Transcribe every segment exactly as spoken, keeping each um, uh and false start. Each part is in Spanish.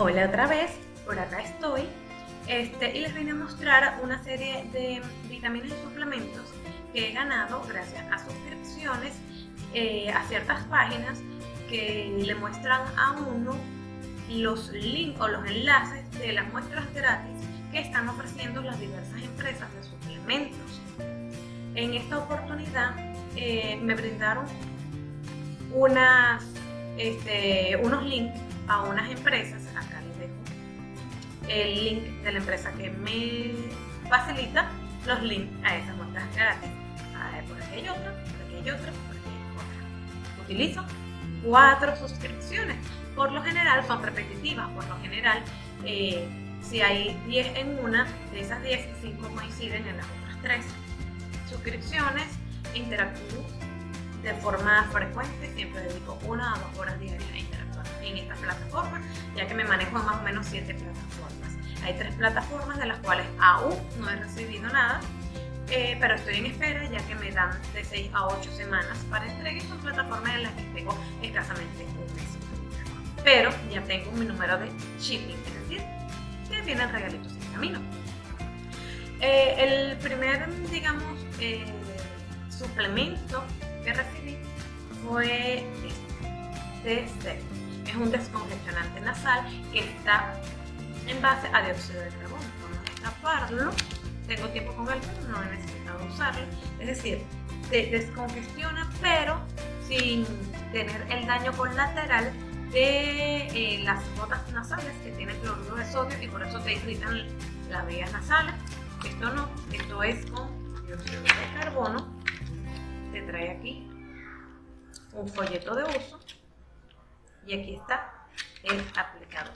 Hola otra vez, por acá estoy este, y les vine a mostrar una serie de vitaminas y suplementos que he ganado gracias a suscripciones eh, a ciertas páginas que le muestran a uno los links o los enlaces de las muestras gratis que están ofreciendo las diversas empresas de suplementos. En esta oportunidad eh, me brindaron unas, este, unos links a unas empresas. Acá les dejo el link de la empresa que me facilita los links a esas muestras gratis. A ver, por aquí hay otra, por aquí hay otra, por aquí hay otra. Utilizo cuatro suscripciones. Por lo general son repetitivas, por lo general eh, si hay diez en una, de esas diez, cinco coinciden en las otras tres. Suscripciones, interactivo de forma frecuente, siempre dedico una a dos horas diarias a interactuar en esta plataforma, ya que me manejo en más o menos siete plataformas. Hay tres plataformas de las cuales aún no he recibido nada, eh, pero estoy en espera ya que me dan de seis a ocho semanas para entrega. Son plataformas en las que tengo escasamente un mes, pero ya tengo mi número de shipping, es decir, que vienen regalitos en camino. Eh, el primer, digamos, eh, suplemento que recibí fue este, este. Es un descongestionante nasal que está en base a dióxido de carbono. Vamos a destaparlo. Tengo tiempo con él, pero no he necesitado usarlo. Es decir, se descongestiona, pero sin tener el daño colateral de eh, las gotas nasales que tienen cloruro de sodio y por eso te irritan las vías nasales. Esto no, esto es con dióxido de carbono. Te trae aquí un folleto de uso y aquí está el aplicador.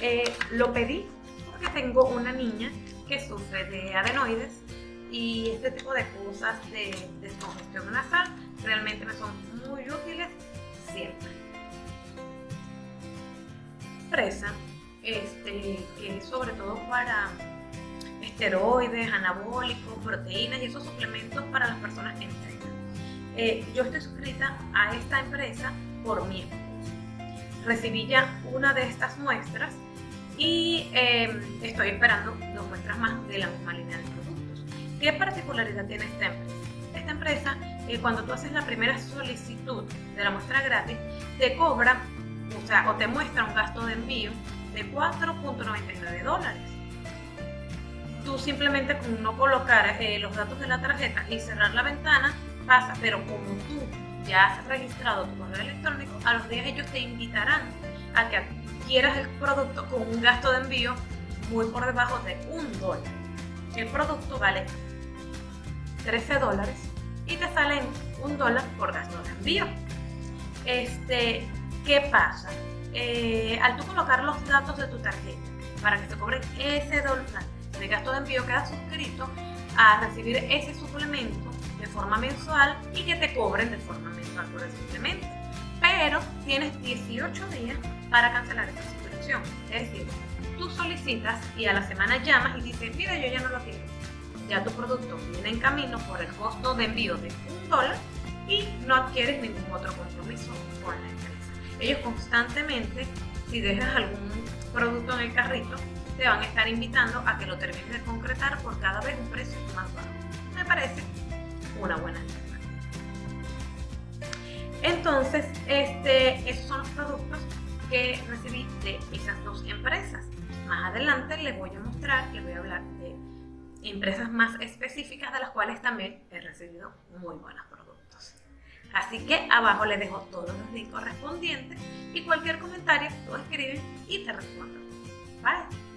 Eh, lo pedí porque tengo una niña que sufre de adenoides y este tipo de cosas de descongestión nasal realmente me son muy útiles siempre. Presa, este, que es sobre todo para esteroides, anabólicos, proteínas y esos suplementos para las personas que entrenan. Eh, yo estoy suscrita a esta empresa por mi esposo. Recibí ya una de estas muestras y eh, estoy esperando dos muestras más de la misma línea de productos. ¿Qué particularidad tiene esta empresa? Esta empresa, eh, cuando tú haces la primera solicitud de la muestra gratis, te cobra, o sea, o te muestra un gasto de envío de cuatro punto noventa y nueve dólares. Tú simplemente con no colocar eh, los datos de la tarjeta y cerrar la ventana pasa, pero como tú ya has registrado tu correo electrónico, a los días ellos te invitarán a que adquieras el producto con un gasto de envío muy por debajo de un dólar. El producto vale trece dólares y te salen un dólar por gasto de envío. Este, ¿qué pasa? Eh, al tú colocar los datos de tu tarjeta para que te cobren ese dólar de gasto de envío, quedas suscrito a recibir ese suplemento de forma mensual y que te cobren de forma mensual por el suplemento, pero tienes dieciocho días para cancelar esa suscripción. Es decir, tú solicitas y a la semana llamas y dices, mira, yo ya no lo quiero, ya tu producto viene en camino por el costo de envío de un dólar y no adquieres ningún otro compromiso con la empresa. Ellos constantemente, si dejas algún producto en el carrito, te van a estar invitando a que lo termines de concretar por cada vez un precio más bajo. Me parece una buena idea. Entonces, este, esos son los productos que recibí de esas dos empresas. Más adelante les voy a mostrar, les voy a hablar de empresas más específicas de las cuales también he recibido muy buenos productos. Así que abajo les dejo todos los links correspondientes y cualquier comentario tú escribes y te respondo. Bye.